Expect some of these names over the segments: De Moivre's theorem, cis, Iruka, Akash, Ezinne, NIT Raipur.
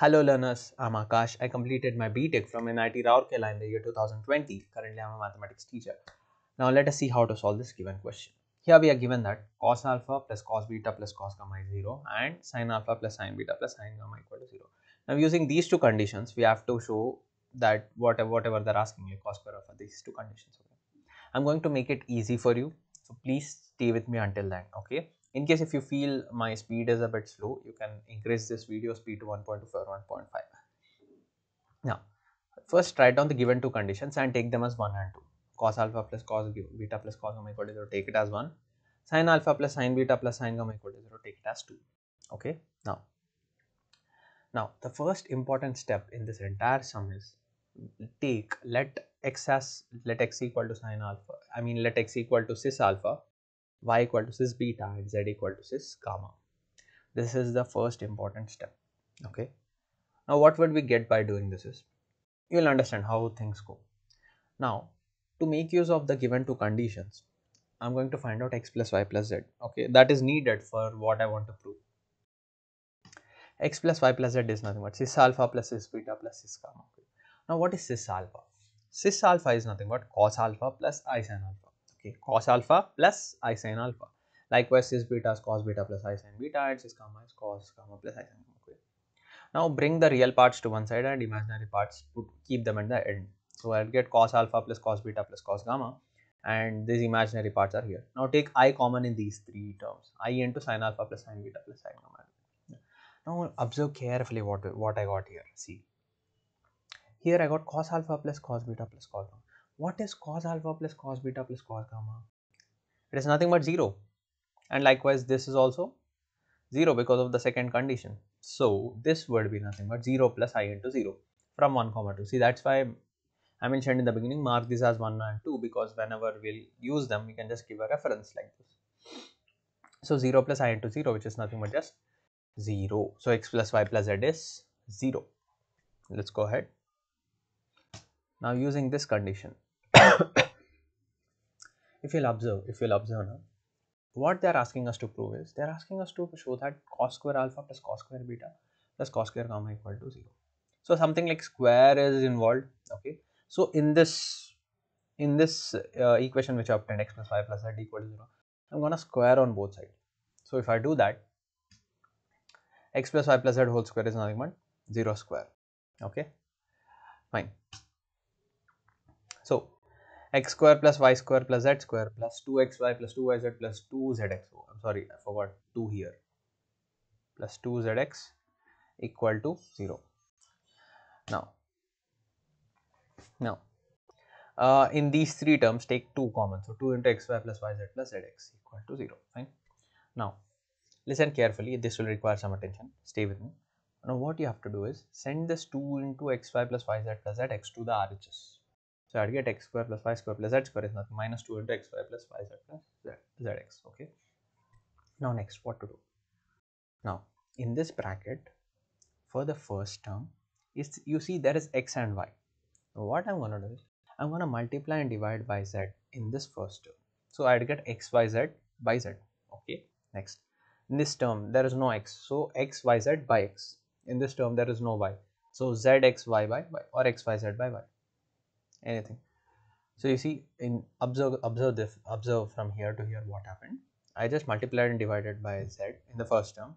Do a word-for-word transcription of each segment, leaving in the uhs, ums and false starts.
Hello learners, I'm Akash. I completed my B Tech from N I T Raipur in the year two thousand twenty. Currently, I'm a mathematics teacher. Now, let us see how to solve this given question. Here we are given that cos alpha plus cos beta plus cos gamma is zero and sin alpha plus sin beta plus sin gamma equal to zero. Now, using these two conditions, we have to show that whatever, whatever they're asking me, cos square alpha, these two conditions. Okay? I'm going to make it easy for you. So, please stay with me until then. Okay. In case if you feel my speed is a bit slow, you can increase this video speed to one point two or one point five. Now, first write down the given two conditions and take them as one and two. Cos alpha plus cos beta plus cos gamma equal to zero, take it as one. Sin alpha plus sin beta plus sin gamma equal to zero, take it as two. Okay, now, now the first important step in this entire sum is take let x as let x equal to sin alpha. I mean let x equal to cis alpha, y equal to cis beta and z equal to cis gamma. This is the first important step. Okay. Now what would we get by doing this is, you will understand how things go. Now to make use of the given two conditions, I am going to find out x plus y plus z. Okay. That is needed for what I want to prove. X plus y plus z is nothing but cis alpha plus cis beta plus cis gamma. Okay. Now what is cis alpha? Cis alpha is nothing but cos alpha plus I sin alpha. Okay, cos alpha plus I sin alpha. Likewise, cis beta is cos beta plus I sin beta and cis gamma is cos gamma plus I sin gamma. Okay. Now bring the real parts to one side and imaginary parts, put, keep them at the end. So I'll get cos alpha plus cos beta plus cos gamma and these imaginary parts are here. Now take I common in these three terms. I into sin alpha plus sin beta plus sin gamma. Yeah. Now observe carefully what, what I got here. See, here I got cos alpha plus cos beta plus cos gamma. What is cos alpha plus cos beta plus cos gamma? It is nothing but zero, and likewise this is also zero because of the second condition. So this would be nothing but zero plus I into zero from one comma two. See, that's why I mentioned in the beginning, mark this as one and two, because whenever we'll use them we can just give a reference like this. So zero plus I into zero, which is nothing but just zero. So x plus y plus z is zero. Let's go ahead. Now using this condition, if you'll observe, if you'll observe now, what they are asking us to prove is, they are asking us to show that cos square alpha plus cos square beta plus cos square gamma equal to zero. So something like square is involved. Okay. So in this in this uh, equation which I obtained, x plus y plus z equal to zero, I'm gonna square on both sides. So if I do that, x plus y plus z whole square is nothing but zero square. Okay. Fine. So x square plus y square plus z square plus two x y plus two y z plus two z x, oh, I'm sorry, I forgot two here, plus two z x equal to zero. Now, now uh, in these three terms take two common, so two into xy plus yz plus zx equal to zero, fine. Now listen carefully, this will require some attention, stay with me. Now what you have to do is send this two into xy plus yz plus zx to the R H S. So, I would get x square plus y square plus z square is nothing, minus two into x y plus y z plus z, zx, okay. Now, next, what to do? Now, in this bracket, for the first term, is you see there is x and y. Now, what I am going to do is, I am going to multiply and divide by z in this first term. So, I would get x, y, z by z, okay. Next, in this term, there is no x. So, x, y, z by x. In this term, there is no y. So, z, x, y by y or x, y, z by y. Anything. So you see, in observe observe this observe from here to here what happened. I just multiplied and divided by z in the first term,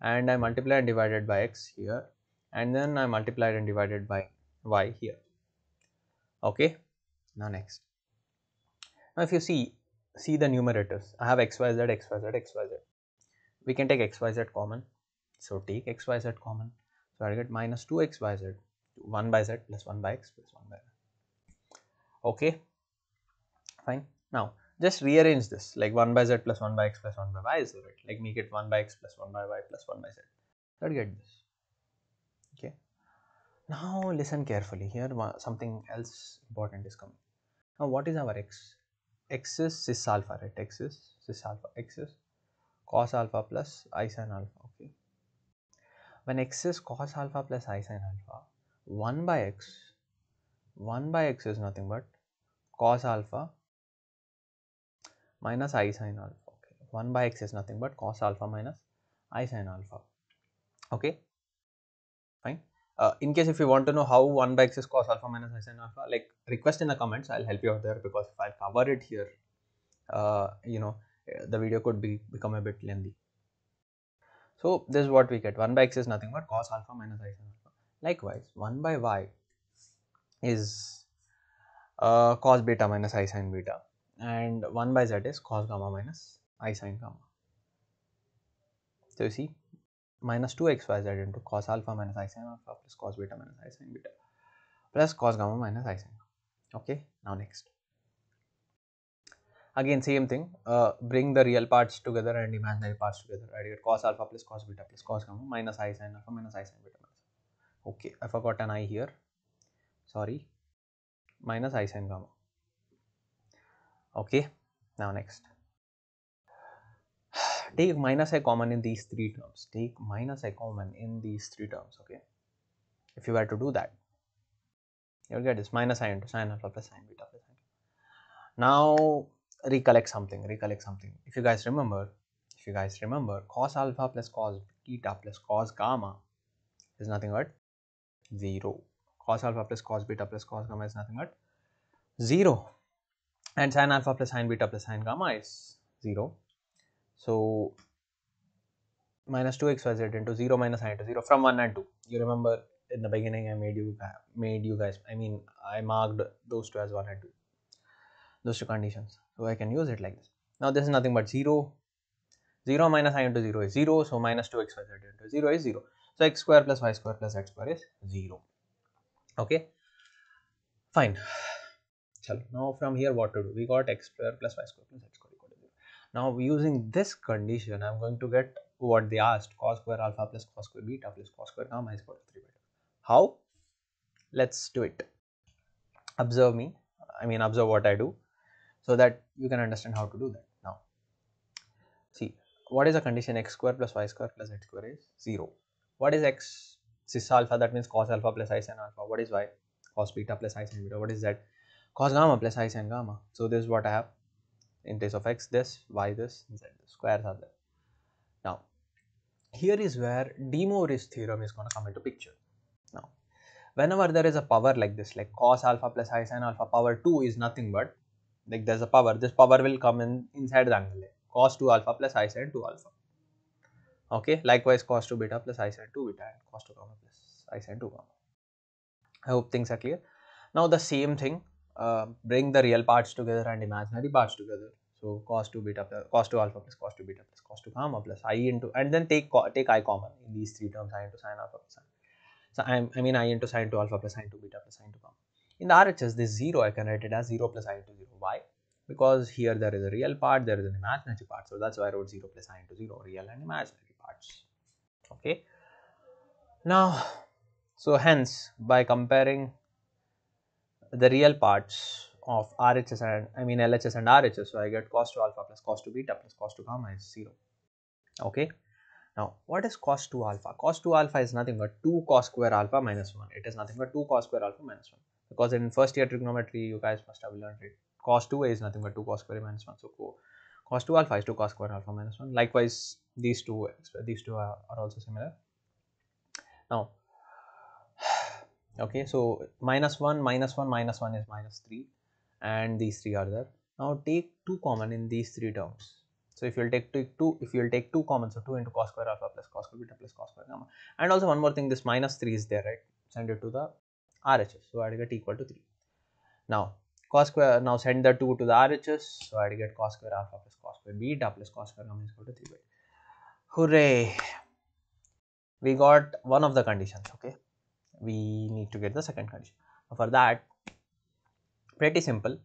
and I multiplied and divided by x here, and then I multiplied and divided by y here. Okay. Now next. Now if you see see the numerators, I have xyz, xyz, xyz. We can take xyz common. So take xyz common. So I get minus two x y z, one by z plus one by x plus one by y. Okay, fine. Now just rearrange this, like one by z plus one by x plus one by y is right, like make it one by x plus one by y plus one by z. I'll get this. Okay, now listen carefully, here something else important is coming. Now what is our x? X is cis alpha, right? X is cis alpha. X is cos alpha plus I sin alpha. Okay, when x is cos alpha plus I sin alpha, one by x one by x is nothing but cos alpha minus I sin alpha. Okay. one by x is nothing but cos alpha minus I sin alpha. Okay. fine. Uh, in case if you want to know how one by x is cos alpha minus sin alpha, like request in the comments, I'll help you out there, because if I cover it here, uh, you know, the video could be become a bit lengthy. So this is what we get. One by x is nothing but cos alpha minus sin alpha. Likewise, one by y is uh, cos beta minus I sin beta, and one by z is cos gamma minus I sin gamma. So you see, minus two x y z into cos alpha minus I sin alpha plus cos beta minus I sin beta plus cos gamma minus I sin gamma. Okay, now next. Again, same thing, uh, bring the real parts together and imaginary parts together. I get cos alpha plus cos beta plus cos gamma minus I sin alpha minus I sin beta minus. Okay, I forgot an I here, sorry, minus I sin gamma. Okay, now next. Take minus I common in these three terms. Take minus I common in these three terms. Okay, if you were to do that, you will get this minus I into sin alpha plus sin beta plus sin. Now recollect something. Recollect something. If you guys remember, if you guys remember, cos alpha plus cos beta plus cos gamma is nothing but zero. Cos alpha plus cos beta plus cos gamma is nothing but zero, and sin alpha plus sin beta plus sin gamma is zero. So minus two x y z into zero minus I into zero from one and two. You remember in the beginning I made you made you guys, I mean I marked those two as one and two, those two conditions. So I can use it like this. Now this is nothing but zero. zero minus I into zero is zero. So minus two x y z into zero is zero. So x square plus y square plus z square is zero. Okay, fine. Chalo. Now from here what to do? We got x square plus y square plus z square. Now using this condition, I am going to get what they asked, cos square alpha plus cos square beta plus cos square gamma is equal to three by two. How? Let's do it. Observe me, I mean observe what I do, so that you can understand how to do that. Now, see, what is the condition? X square plus y square plus z square is zero. What is x? Cis alpha, that means cos alpha plus I sin alpha. What is y? Cos beta plus I sin beta. What is z? Cos gamma plus I sin gamma. So this is what I have. In case of x this, y this, z this, squares are there. Now here is where De Moivre's theorem is going to come into picture. Now whenever there is a power like this, like cos alpha plus I sin alpha power two is nothing but, like there is a power, this power will come in inside the angle, cos two alpha plus I sin two alpha. Okay, likewise cos two beta plus I sin two beta and cos two gamma plus I sin two gamma. I hope things are clear. Now the same thing. Uh, bring the real parts together and imaginary parts together. So cos two beta plus cos two alpha plus cos two beta plus cos two gamma plus I into, and then take take I common in these three terms, I into sin alpha plus sin. So I, I mean I into sin two alpha plus sin two beta plus sin two gamma. In the R H S this zero I can write it as zero plus I into zero. Why? Because here there is a real part, there is an imaginary part. So that's why I wrote zero plus I into zero, real and imaginary parts. Okay. Now, so hence by comparing the real parts of R H S and I mean L H S and R H S, so I get cos two alpha plus cos two beta plus cos two gamma is zero. Okay, now what is cos two alpha? Cos two alpha is nothing but two cos square alpha minus one. It is nothing but two cos square alpha minus one, because in first year trigonometry you guys must have learned it. Cos two is nothing but two cos square minus one. So cos two alpha is two cos square alpha minus one. Likewise these two these two are, are also similar. Now okay, so minus one minus one minus one is minus three, and these three are there. Now take two common in these three terms. So if you'll take two, if you'll take two common, so two into cos square alpha plus cos square beta plus cos square gamma, and also one more thing, this minus three is there, right? Send it to the R H S, so I'd get equal to three. Now cos square, now send the two to the R H S, so I'd get cos square alpha plus cos square beta plus cos square gamma is equal to three by. Hooray! We got one of the conditions. Okay, we need to get the second condition. For that, pretty simple,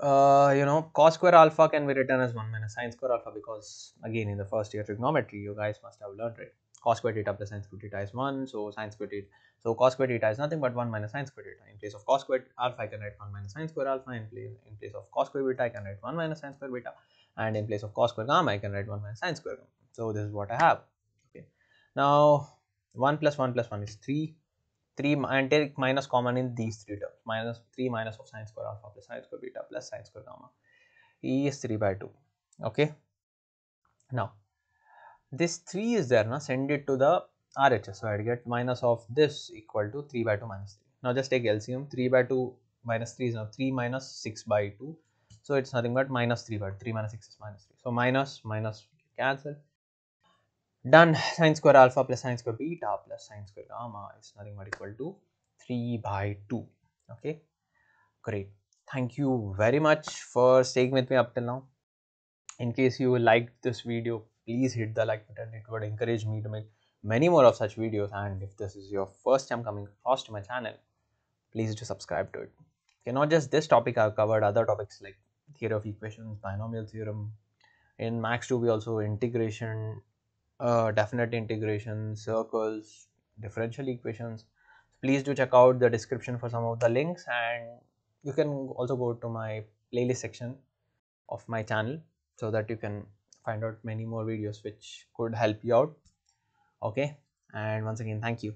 uh, you know, cos square alpha can be written as one minus sin square alpha, because again in the first year trigonometry you guys must have learned it. Cos square theta plus sin square theta is one, so sin square theta, so cos square theta is nothing but one minus sin square theta. In place of cos square alpha I can write one minus sin square alpha, in place, in place of cos square beta I can write one minus sin square beta, and in place of cos square gamma I can write one minus sin square gamma. So this is what I have. Okay, now one plus one plus one is three, three, and take minus common in these three terms. Minus three minus of sin square alpha plus sin square beta plus sin square gamma is three by two. Okay, now this three is there, na, send it to the R H S. So I get minus of this equal to three by two minus three. Now just take L C M. three by two minus three is now three minus six by two. So it's nothing but minus three by two. three minus six is minus three. So minus minus cancel. Done. Sine square alpha plus sine square beta plus sine square gamma is nothing but equal to three by two. Okay. Great. Thank you very much for staying with me up till now. In case you liked this video, please hit the like button. It would encourage me to make many more of such videos. And if this is your first time coming across to my channel, please do subscribe to it. Okay, not just this topic, I've covered other topics like theory of equations, binomial theorem. In Max two, we also integration, uh, definite integration, circles, differential equations. Please do check out the description for some of the links, and you can also go to my playlist section of my channel so that you can find out many more videos which could help you out. Okay, and once again, thank you.